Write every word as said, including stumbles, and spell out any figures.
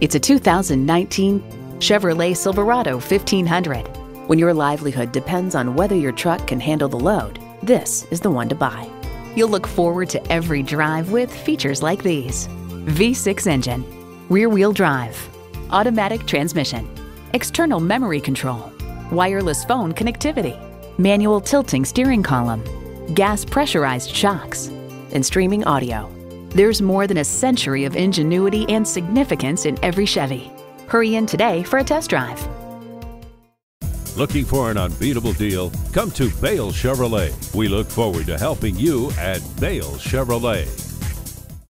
It's a two thousand nineteen Chevrolet Silverado fifteen hundred. When your livelihood depends on whether your truck can handle the load, this is the one to buy. You'll look forward to every drive with features like these: V six engine, rear-wheel drive, automatic transmission, external memory control, wireless phone connectivity, manual tilting steering column, gas pressurized shocks, and streaming audio. There's more than a century of ingenuity and significance in every Chevy. Hurry in today for a test drive. Looking for an unbeatable deal? Come to Bale Chevrolet. We look forward to helping you at Bale Chevrolet.